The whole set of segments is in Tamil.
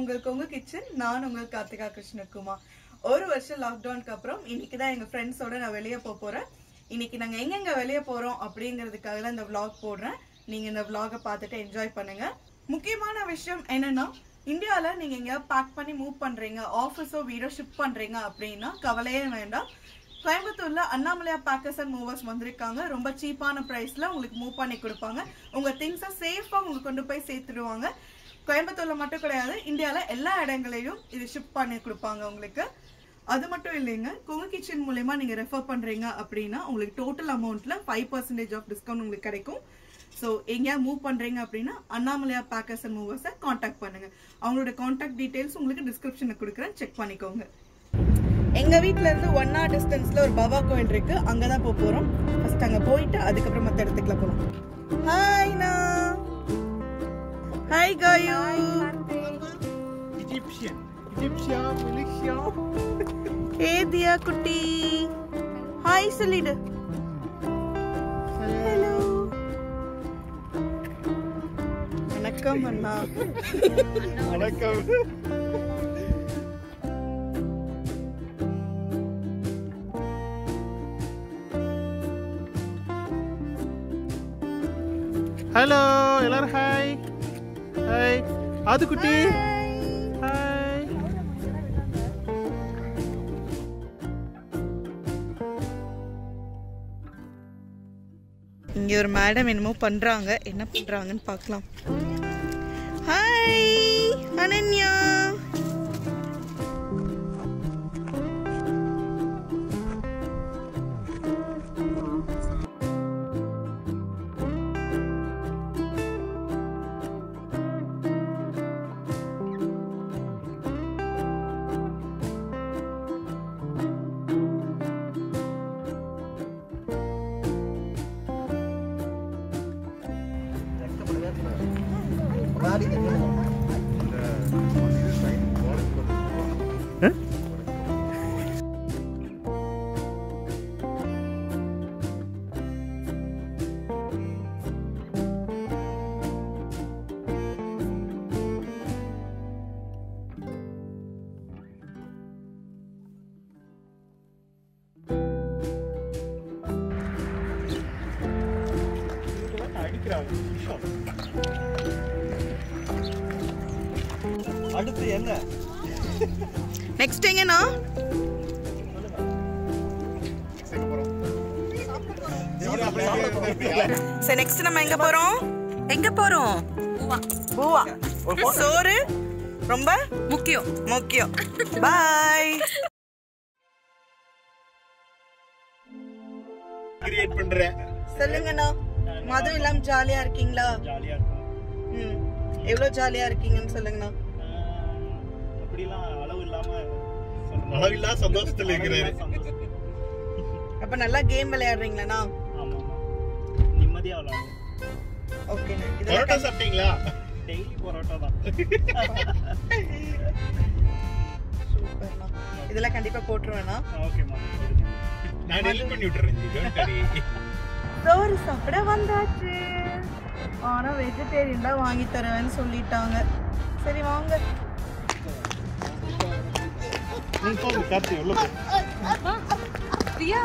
उंगल किचन नान उंगल कार्तिका कृष्णकुमा और वर्ष लॉकडाउन इनकी एंग फ्रेंड्स ना वेलिये पोपोरेन इनकी ना एंगेंगे वेलिये पोरोम अप्पडिंगरदुक्काग इंदा व्लॉग पोडुरेन नींगा इंदा व्लॉग पार्त्तुट्टु एंजॉय पण्णुंगा मुक्कियमान विषयम एन्नना इंडियाला नींगा इंगा पैक पण्णि मूव पण्णறீங்க ஆஃபீஸோ வீடோ ஷிப் பண்றீங்க அப்படினா கவலையே வேண்டாம் கோயம்புத்தூர்ல அண்ணாமலையா பேக்கர்ஸ் அண்ட் மூவர்ஸ் வந்திருக்காங்க ரொம்ப சீப்பான பிரைஸ்ல உங்களுக்கு மூவ் பண்ணி கொடுப்பாங்க உங்க திங்ஸ் சேஃபா உங்களுக்கு கொண்டு போய் சேர்த்துடுவாங்க கோயம்புத்தூர்ல மட்டும் கிடையாது இந்தியால எல்லா இடங்களையும் இது ஷிப் பண்ணி கொடுப்பாங்க உங்களுக்கு அது மட்டும் இல்லைங்க குங்கு கிச்சன் மூலமா நீங்க ரெஃபர் பண்றீங்க அப்படினா உங்களுக்கு டோட்டல் அமௌண்ட்ல 5% ஆஃப் டிஸ்கவுண்ட் உங்களுக்கு கிடைக்கும் சோ எங்க மூவ் பண்றீங்க அப்படினா அண்ணாமலையா பேக்கர்ஸ் அண்ட் மூவர்ஸை காண்டாக்ட் பண்ணுங்க அவங்களோட காண்டாக்ட் டீடைல்ஸ் உங்களுக்கு டிஸ்கிரிப்ஷன்ல கொடுக்கிறேன் செக் பண்ணிக்கோங்க एंग वीटल वन आवर डिस्टेंस और बाबा कोयल अगे पोम फर्स्ट अगे अदको मत इजिप्शियन हेलो एल्लार हाय हाय आदु कुट्टी हाय இங்க ஒரு மேடம் என்னமோ பண்றாங்க என்ன பண்றாங்கன்னு பார்க்கலாம் ஹாய் அனன்யா அடுத்து என்ன நெக்ஸ்ட் எங்கனா சோ நெக்ஸ்ட் நம்ம எங்க போறோம் பூவா சோறு ரொம்ப முக்கியம் பை கிரியேட் பண்றேன் சொல்லுங்கனா மது இளம் ஜாலியா இருக்கீங்களா ஜாலியா இருக்கோம் எவ்வளவு ஜாலியா இருக்கீங்கன்னு சொல்லுங்கனா ஆனா வெஜிடேரியன் தான் வாங்கி தரேன்னு சொல்லிட்டாங்க சரி வாங்க नहीं तो करते हो लोग प्रिया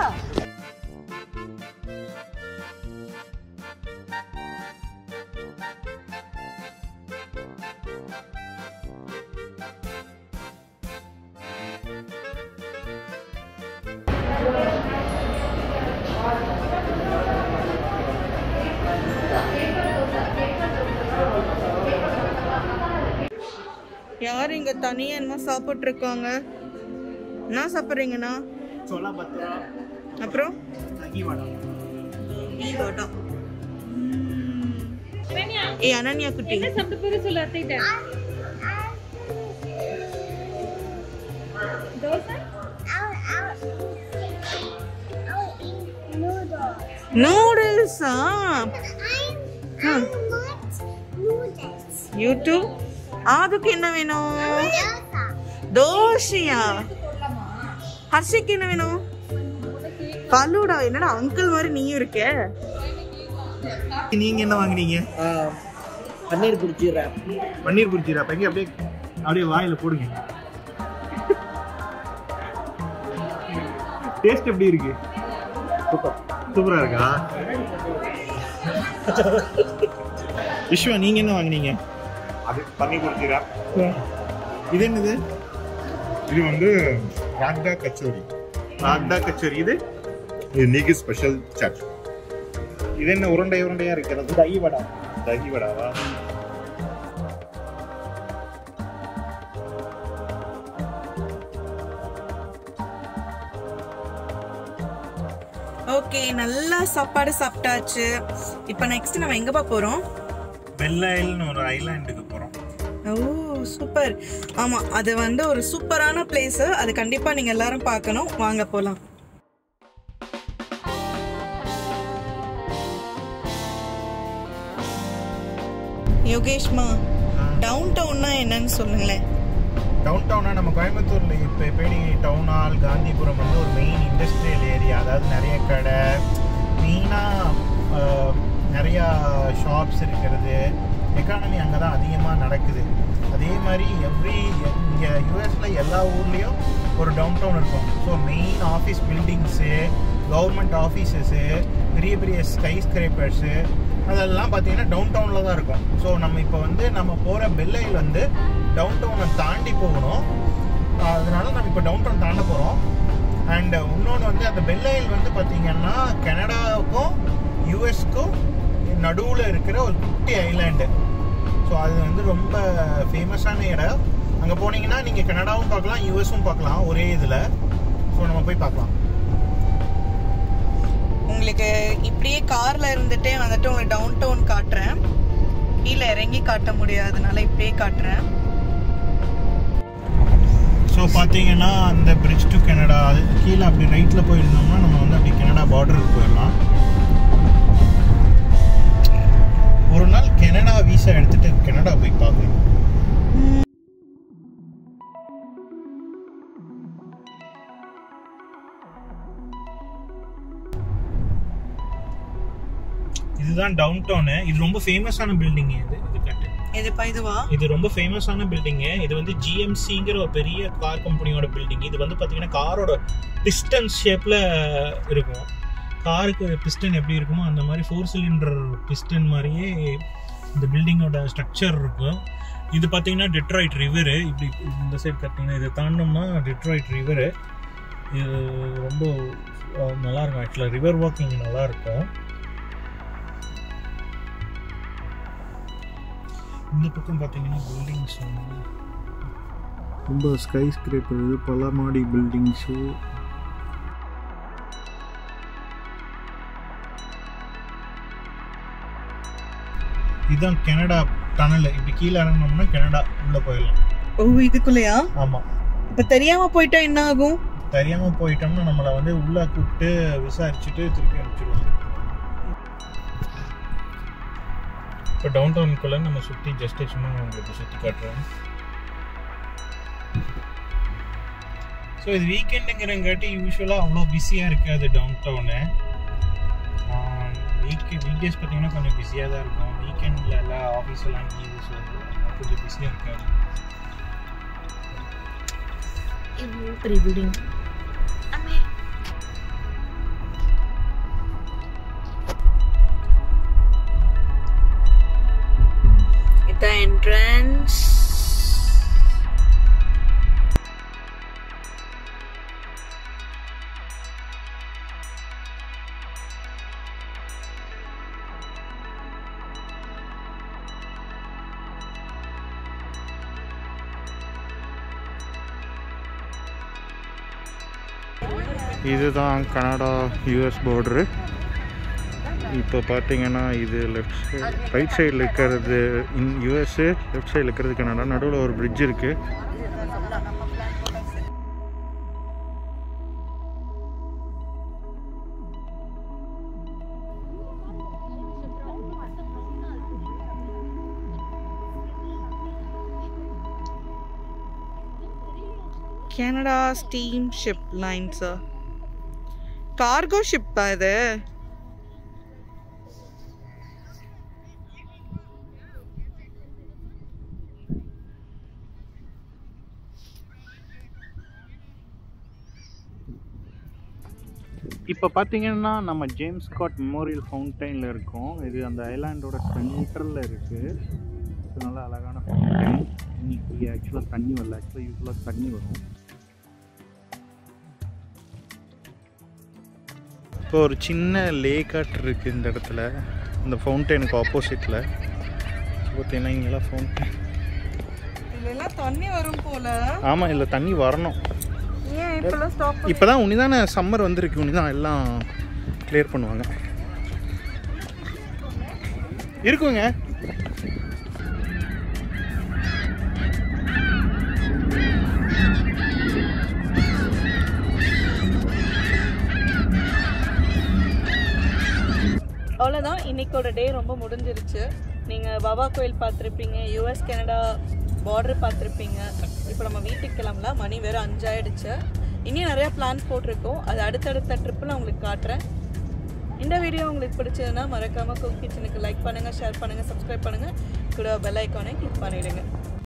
यार इंगे तनिया इनमें सापट रखांगा ना सापरेंगे ना छोला भटूरा अपरो घी वड़ा ए अनन्या कुटी ये सब पूरे सुलाते ही था डोसा नूडल्स हां यूट्यूब आदुके इन्ना वेनो दोशिया हर्षिक इन्ना वेनो फालूडा என்னடா அங்கிள் மாதிரி நீ இருக்கே நீங்க என்ன வாங்குனீங்க பன்னீர் புர்ஜி ராப் எங்க அப்படியே அப்படியே வாயில போடுங்க. டேஸ்ட் எப்படி இருக்கு? சூப்பர். சூப்பரா இருக்கா? விஷ்வா நீங்க என்ன வாங்குனீங்க? அது பண்ணி குடிச்சிரா. இது என்னது? இது வந்து ராக்டா கச்சோரி. ராக்டா கச்சோரி இது யுனிக் ஸ்பெஷல் சாட். இது என்ன உருண்டை உருண்டையா இருக்குது? தகி வடை. தகி வடைவா? ஓகே, நல்லா சாப்பாடு சாப்பிட்டாச்சு. இப்போ நெக்ஸ்ட் நம்ம எங்க போறோம்? பெல் ஐல்னு ஒரு ஐலண்டுக்கு போறோம். ஓ சூப்பர். ஆமா, அது வந்து ஒரு சூப்பரான பிளேஸ். அது கண்டிப்பா நீங்க எல்லாரும் பார்க்கணும். வாங்க போலாம். யோகேஷ்மா, டவுன் டவுன்னா என்னன்னு சொல்லுங்களேன். டவுன் டவுனா நம்ம கோயம்புத்தூரில் இப்போ பேடி டவுன் ஹால் காந்திபுரம் வந்து ஒரு மெயின் இண்டஸ்ட்ரியல் ஏரியா. அதாவது நிறைய கடை, மெயினாக நிறையா ஷாப்ஸ் இருக்கிறது. எக்கானமி அங்கே தான் அதிகமாக நடக்குது. அதே மாதிரி இங்கே யூஎஸில் எல்லா ஊர்லேயும் ஒரு டவுன் டவுன் இருக்கும். So main office buildings, government offices, பெரிய பெரிய ஸ்கை ஸ்க்ரேப்பர்ஸு, அதெல்லாம் பார்த்தீங்கன்னா டவுன் டவுனில் தான் இருக்கும். ஸோ நம்ம இப்போ வந்து நம்ம போகிற பெல் ஐல் வந்து டவுன் டவுனை தாண்டி போகணும். அதனால நம்ம இப்போ டவுன் டவுன் தாண்ட போகிறோம். அண்ட் இன்னொன்று வந்து அந்த பெல் ஐல் வந்து பார்த்திங்கன்னா கனடாவுக்கும் யூஎஸ்க்கும் நடுவில் இருக்கிற ஒரு குட்டி ஐலாண்டு. ஸோ அது வந்து ரொம்ப ஃபேமஸான இடம். அங்கே போனீங்கன்னா நீங்கள் கனடாவும் பார்க்கலாம், யூஎஸும் பார்க்கலாம் ஒரே இதில். ஸோ நம்ம போய் பார்க்கலாம். உங்களுக்கு இப்படியே காரில் இருந்துகிட்டே வந்துட்டு உங்களுக்கு டவுன் டவுன் காட்டுறேன். கீழே இறங்கி காட்ட முடியாதனால இப்படியே காட்டுறேன். ஸோ பார்த்தீங்கன்னா அந்த பிரிட்ஜ் டு கனடா, அது கீழே அப்படி ரைட்டில் போயிருந்தோம்னா நம்ம வந்து அப்படி கனடா பார்டருக்கு போயிடலாம். ஒரு நாள் கனடா விசா எடுத்துகிட்டு கனடா போய் பார்க்கணும். இதுதான் டவுன் டவுன். இது ரொம்ப ஃபேமஸான பில்டிங். இது இதுப்பா இதுவா? இது ரொம்ப ஃபேமஸான பில்டிங். இது வந்து ஜிஎம்சிங்கிற ஒரு பெரிய கார் கம்பெனியோட பில்டிங். இது வந்து பார்த்தீங்கன்னா காரோட பிஸ்டன் ஷேப்பில் இருக்கும். காருக்கு பிஸ்டன் எப்படி இருக்குமோ அந்த மாதிரி 4 சிலிண்டர் பிஸ்டன் மாதிரியே இந்த பில்டிங்கோட ஸ்ட்ரக்சர் இருக்கும். இது பார்த்தீங்கன்னா டெட்ராய்ட் ரிவரு. இப்படி இந்த சைடு பார்த்தீங்கன்னா இதை தாண்டோம்னா டெட்ராய்ட் ரிவரு. இது ரொம்ப நல்லாயிருக்கும். ஆக்சுவலாக ரிவர் வாக்கிங் நல்லாயிருக்கும். இந்த பக்கம் பார்த்தீங்கன்னா பில்டிங்ஸ் ரொம்ப ஸ்கை ஸ்க்ரேப்பர், பல மாடி பில்டிங்ஸு. இதுதான் கனடா டனல். இப்படி கீழே இறங்கினோம்னா கனடா உள்ள போயிடலாம். ஓ இதுக்குள்ளயா? ஆமாம். இப்போ தெரியாமல் போயிட்டா என்ன ஆகும்? தெரியாமல் போயிட்டோம்னா நம்மளை வந்து உள்ளே கூப்பிட்டு விசாரிச்சுட்டு திருப்பி அனுப்பிச்சிடுவாங்க. இப்போ டவுன் டவுனுக்குள்ளே நம்ம சுற்றி ஜஸ்ட்டு சும்மா உங்களுக்கு சுற்றி காட்டுறோம். ஸோ இது வீக்கெண்டுங்கிறங்காட்டி யூஸ்வலாக அவ்வளோ பிஸியாக இருக்காது டவுன் டவுனு. வீக்டேஸ் பார்த்தீங்கன்னா கொஞ்சம் பிஸியாக தான் இருக்கும். வீக்கெண்டில் எல்லாம் ஆஃபீஸெல்லாம் லீவ்ஸ் வந்து கொஞ்சம் பிஸியாக இருக்காது. The entrance. இதுதான் கனடா யூஎஸ் border. இப்போ பார்த்தீங்கன்னா இது லெஃப்ட் சைடு, ரைட் சைடில் இருக்கிறது யூஎஸ்ஸு, லெஃப்ட் சைடில் இருக்கிறது கனடா. நடுவில் ஒரு பிரிட்ஜ் இருக்குது. கனடா ஸ்டீம்ஷிப் லைன்ஸா? கார்கோ ஷிப்பா இது? இப்போ பார்த்தீங்கன்னா நம்ம ஜேம்ஸ் ஸ்காட் மெமோரியல் ஃபவுண்டைனில் இருக்கோம். இது அந்த ஐலாண்டோட சென்டரில் இருக்குது. இது நல்லா அழகான ஃபவுண்டைன். இன்னைக்கு ஆக்சுவலாக தண்ணி வரல, ஆக்சுவலாக யூஸ்வலாக தண்ணி வரும். இப்போ ஒரு சின்ன லேக்காட் இருக்குது இந்த இடத்துல, இந்த ஃபவுண்டைனுக்கு ஆப்போசிட்டில். பார்த்தீங்கன்னா இங்கெல்லாம் ஃபவுண்டைன் தண்ணி வரும் போல. ஆமாம், இல்லை தண்ணி வரணும். இப்போதான் உனிதான சம்மர் வந்துருக்கு, உனிதான் எல்லாம் கிளியர் பண்ணுவாங்க இருக்குங்க. அவ்வளோதான், இன்னைக்கோட டே ரொம்ப முடிஞ்சிருச்சு. நீங்கள் பாபா கோயில் பார்த்துருப்பீங்க, யூஎஸ் கனடா பார்டர் பார்த்துருப்பீங்க. இப்போ நம்ம வீட்டுக்கு கிளம்பலாம், மணி வேறு 5 ஆயிடுச்சு. இன்னும் நிறையா பிளான்ஸ் போட்டிருக்கோம், அது அடுத்தடுத்த ட்ரிப்பில் உங்களுக்கு காட்டுறேன். இந்த வீடியோ உங்களுக்கு பிடிச்சதுன்னா மறக்காமல் குக் கிச்சனுக்கு லைக் பண்ணுங்கள், ஷேர் பண்ணுங்கள், சப்ஸ்கிரைப் பண்ணுங்கள், கூட பெல் ஐக்கானே கிளிக் பண்ணிவிடுங்க.